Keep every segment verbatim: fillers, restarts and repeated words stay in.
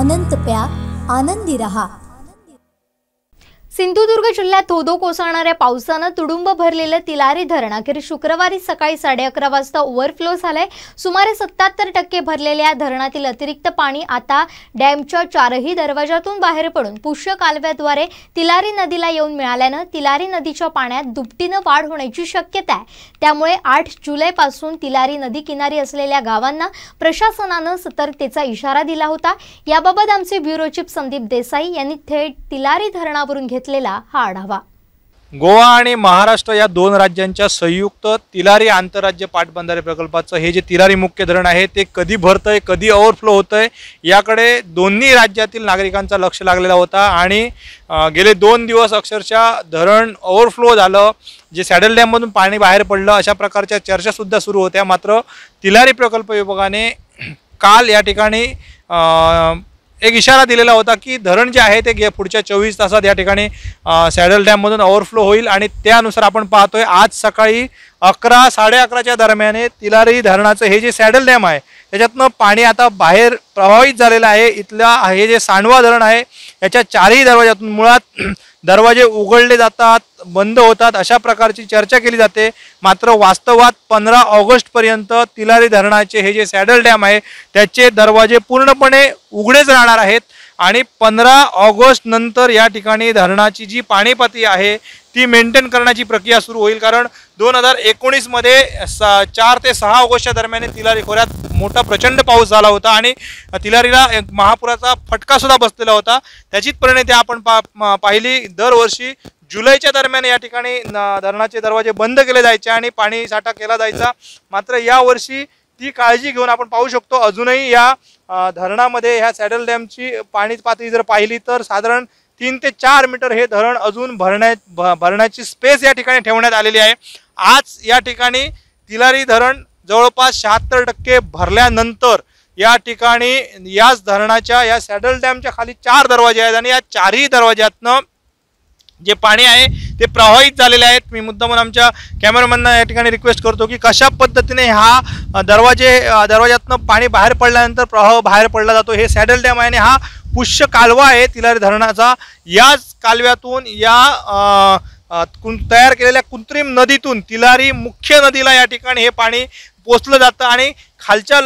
अनंत प्या आनंदी रहा। सिंधुदुर्ग जिल्ह्यात धोधो कोसळणाऱ्या पावसानं तुडुंब भरलेलं तिलारी धरण अखेर शुक्रवारी सकाळी साडे अकरा वाजता ओव्हरफ्लो झालंय। सुमारे सत्याहत्तर टक्के भरलेल्या धरणातील अतिरिक्त पाणी आता डॅमच्या चारही दरवाजातून बाहेर पडून पुष्य कालव्याद्वारे तिलारी नदीला येऊन मिळाल्यानं तिलारी नदीच्या पाण्यात दुपटीनं वाढ होण्याची शक्यता आहे। त्यामुळे आठ जुलैपासून तिलारी नदी किनारी असलेल्या गावांना प्रशासनानं सतर्कतेचा इशारा दिला होता। याबाबत आमचे ब्युरो चीफ संदीप देसाई यांनी थेट तिलारी धरणावरून गोवा आणि महाराष्ट्र या दोन राज्यांच्या संयुक्त तिलारी आंतरराज्य पाटबंधारे प्रकल्पाचं हे जे तिलारी मुख्य धरण आहे ते कधी भरतंय कधी ओव्हरफ्लो होतंय याकडे दोन्ही राज्यातील नागरिकांचा लक्ष लागलेला होता। आणि गेले दोन दिवस अक्षरशः धरण ओव्हरफ्लो झालं, जे सॅडल डॅममधून पाणी बाहेर पडलं अशा प्रकारच्या चर्चासुद्धा सुरू होत्या। मात्र तिलारी प्रकल्प विभागाने काल या ठिकाणी एक इशारा दिलेला होता की धरण जे आहे ते पुढच्या चोवीस तासात या ठिकाणी सॅडल डॅममधून ओव्हरफ्लो होईल। आणि त्यानुसार आपण पाहतोय आज सकाळी अकरा साडे अकराच्या दरम्याने तिलारी धरणाचं हे जे सॅडल डॅम आहे त्याच्यातनं पाणी आता बाहेर प्रवाहित झालेलं आहे। इथला हे जे सांडवा धरण आहे याच्या चारही दरवाजातून मुळात दरवाजे उघडले जातात बंद होतात अशा प्रकारची चर्चा केली जाते। मात्र वास्तवात पंधरा ऑगस्टपर्यंत तिलारी धरणाचे हे जे सॅडल डॅम आहे त्याचे दरवाजे पूर्णपणे उघडेच राहणार आहेत। आणि पंधरा ऑगस्ट नंतर या ठिकाणी धरणाची जी पाणीपाती आहे ती मेंटेन करण्याची प्रक्रिया सुरू होईल। कारण दोन हजार एकोणीसमध्ये सा चार ते सहा ऑगस्टच्या दरम्यान तिलारी खोऱ्यात मोठा प्रचंड पाऊस झाला होता आणि तिलारीला महापुराचा फटकासुद्धा बसलेला होता। त्याचीच परिणती आपण पा पाहिली। दरवर्षी जुलैच्या दरम्यान या ठिकाणी धरणाचे दरवाजे बंद केले जायचे आणि पाणी साठा केला जायचा। मात्र यावर्षी ती काळजी घेऊन आपण पाहू शकतो अजूनही या धरणामध्ये ह्या सॅडल डॅमची पाणी पातळी जर पाहिली तर साधारण तीन ते चार मीटर हे धरण अजून भरण्या भरण्याची स्पेस या ठिकाणी ठेवण्यात आलेली आहे। आज या ठिकाणी तिलारी धरण जवळपास शहात्तर टक्के भरल्यानंतर या ठिकाणी याच धरणाच्या या सॅडल डॅमच्या खाली चार दरवाजे आहेत आणि या चारही दरवाज्यातनं जे पाणी आहे ते प्रवाहित झालेले आहेत। मी मुद्दामून आमच्या कॅमेरामॅनना या ठिकाणी रिक्वेस्ट करतो की कशा पद्धतीने हा दरवाजे दरवाज्यातनं पाणी बाहेर पडल्यानंतर प्रवाह बाहेर पडला जातो। हे सॅडल डॅम आहे आणि हा पुष्य कालवा आहे तिलारी धरणाचा। याच कालव्यातून या तयार केलेल्या कृत्रिम नदीतून तिलारी मुख्य नदीला या ठिकाणी हे पाणी पोचलं जातं आणि खालच्या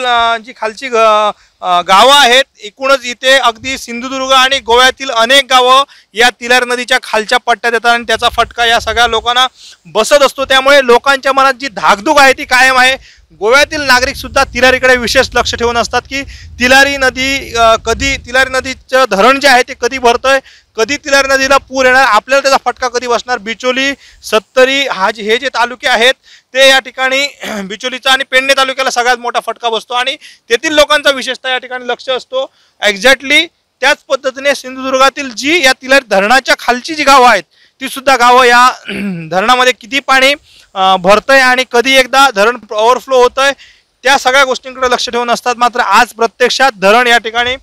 जी खालची गावं आहेत एकूणच इथे अगदी सिंधुदुर्ग आणि गोव्यातील अनेक गावं या तिलारी नदीच्या खालच्या पट्ट्यात येतात आणि त्याचा फटका या सगळ्या लोकांना बसत असतो। त्यामुळे लोकांच्या मनात जी धाकधूक आहे ती कायम आहे। गोव्यातील नागरिकसुद्धा तिलारीकडे विशेष लक्ष ठेवून असतात की तिलारी नदी कधी तिलारी नदीचं धरण जे आहे ते कधी भरतंय कधी तिलारी नदीला पूर येणार आपल्याला त्याचा फटका कधी बसणार। बिचोली सत्तरी हा जे हे जे तालुके आहेत ते या ठिकाणी बिचोलीचा आणि पेडणे तालुक्याला सगळ्यात मोठा फटका बसतो आणि तेथील लोकांचा विशेषतः या ठिकाणी लक्ष असतो। एक्झॅक्टली त्याच पद्धतीने सिंधुदुर्गातील जी या तिलारी धरणाच्या खालची जी गावं आहेत ती सुद्धा गावं या धरणामध्ये किती पाणी भरतंय आणि कधी एकदा धरण ओव्हरफ्लो होतंय त्या सगळ्या गोष्टींकडे लक्ष ठेवून असतात। मात्र आज प्रत्यक्षात धरण या ठिकाणी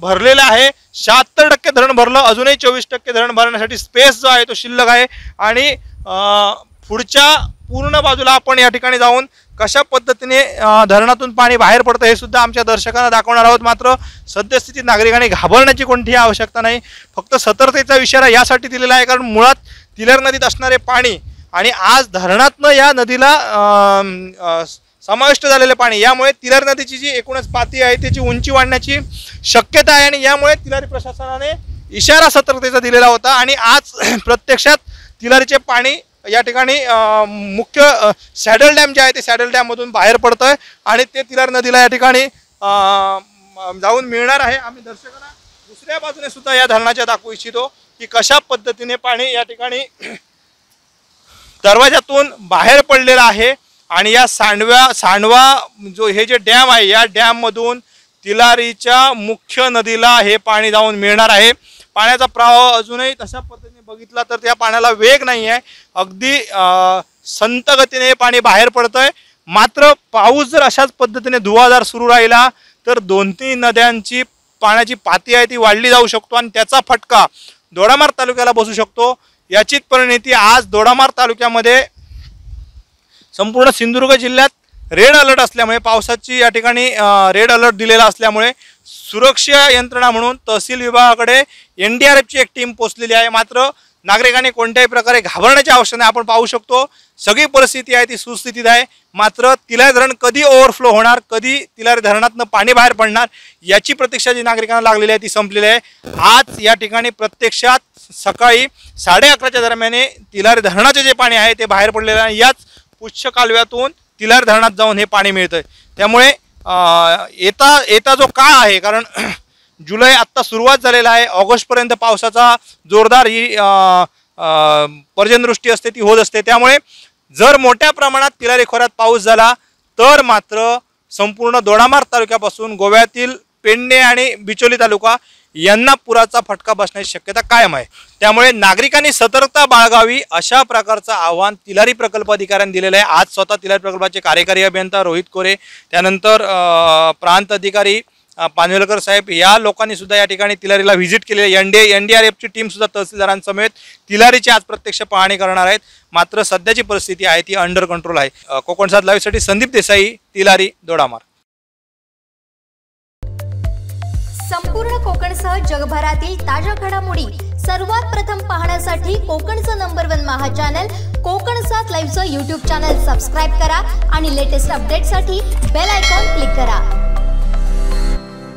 भरलेलं आहे। शहात्तर टक्के धरण भरलं, अजूनही चोवीस टक्के धरण भरण्यासाठी स्पेस जो आहे तो शिल्लक आहे आणि पुढच्या पूर्ण बाजूला आपण या ठिकाणी जाऊन कशा पद्धतीने धरणातून पाणी बाहेर पडतं हे सुद्धा आमच्या दर्शकांना दाखवणार आहोत। मात्र सद्यस्थितीत नागरिकांनी घाबरण्याची कोणतीही आवश्यकता नाही, फक्त सतर्कतेचा इशारा यासाठी दिलेला आहे कारण मुळात तिलारी नदीत असणारे पाणी आणि आज धरणातनं या नदीला समाविष्ट झालेलं पाणी यामुळे तिलारी नदीची जी एकूणच पाती आहे त्याची उंची वाढण्याची शक्यता आहे आणि यामुळे तिलारी प्रशासनाने इशारा सतर्कतेचा दिलेला होता। आणि आज प्रत्यक्षात तिलारीचे पाणी या ठिकाणी मुख्य सॅडल डॅम जे आहे ते सॅडल डॅममधून बाहेर पडतं आहे आणि ते तिलारी नदीला या ठिकाणी जाऊन मिळणार आहे। आम्ही दर्शकांना दुसऱ्या बाजूने सुद्धा या धरणाच्या दाखवू इच्छितो की कशा पद्धतीने पाणी या ठिकाणी दरवाजातून बाहेर पडलेला आहे आणि या सांडव्या सांडवा जो हे जे डॅम आहे या डॅममधून तिलारीच्या मुख्य नदीला हे पाणी जाऊन मिळणार आहे। पाण्याचा प्रवाह अजूनही तशा पद्धतीने बघितला तर त्या पाण्याला वेग नाही आहे, अगदी संतगतीने हे पाणी बाहेर पडतं आहे। मात्र पाऊस जर अशाच पद्धतीने धुवाधार सुरू राहिला तर दोन तीन नद्यांची पाण्याची पाती आहे ती वाढली जाऊ शकतो आणि त्याचा फटका दोडामार्ग तालुक्याला बसू शकतो। याचीच परिणती आज दोडामार्ग तालुक्यामध्ये संपूर्ण सिंधुदुर्ग जिल्ह्यात रेड अलर्ट असल्यामुळे पावसाची या ठिकाणी रेड अलर्ट दिलेला असल्यामुळे सुरक्षा यंत्रणा म्हणून तहसील विभागाकडे एनडीआरएफची एक टीम पोहोचलेली आहे। मात्र नागरिकांनी कोणत्याही प्रकारे घाबरण्याची आवश्यकता नाही। आपण पाहू शकतो सगळी परिस्थिती आहे ती सुस्थितीत आहे। मात्र तिलारी धरण कधी ओव्हरफ्लो होणार, कधी तिलारी धरणातून पाणी बाहेर पडणार याची प्रतीक्षा जी नागरिकांना लागलेली आहे ती संपलेली आहे। आज या ठिकाणी प्रत्यक्षात सकाळी साडे अकराच्या दरम्यान तिलारी धरणाचे जे पाणी आहे ते बाहेर पडलेलं आहे। याच पुष्य कालव्यातून तिलारी धरणात जाऊन हे पाणी मिळतंय। त्यामुळे येता येता जो काळ आहे, कारण जुलै आत्ता सुरुवात झालेला आहे, ऑगस्टपर्यंत पावसाचा जोरदार ही पर्जनवृष्टी असते ती होत असते। त्यामुळे जर मोठ्या प्रमाणात तिलारी खोऱ्यात पाऊस झाला तर मात्र संपूर्ण दोडामार्ग तालुक्यापासून गोव्यातील पेडणे आणि बिचोली तालुका यांना पुराचा फटका बसण्याची शक्यता कायम आहे। त्यामुळे नागरिकांनी सतर्कता बाळगावी अशा प्रकारचं आवाहन तिलारी प्रकल्प अधिकाऱ्यांनी दिलेलं आहे। आज स्वतः तिलारी प्रकल्पाचे कार्यकारी अभियंता रोहित कोरे, त्यानंतर प्रांत अधिकारी पानवेलकर साहेब या लोकांनी सुद्धा या ठिकाणी तिलारीला व्हिजिट केलेली आहे। एनडी एनडीआरएफची टीम सुद्धा तहसीलदारांसमेत तिलारीची आज प्रत्यक्ष पाहणी करणार आहेत। मात्र सध्याची परिस्थिती आहे ती अंडर कंट्रोल आहे। कोकणसाद लाईव्हसाठी संदीप देसाई, तिलारी, दोडामार्ग। संपूर्ण कोकणसह जगभरातील ताज्या घडामोडी सर्वात प्रथम पाहण्यासाठी कोकणचं नंबर वन महा चॅनल कोकणसाद लाईव्हचं यूट्यूब चॅनल सबस्क्राईब करा आणि लेटेस्ट अपडेटसाठी बेल आयकॉन क्लिक करा।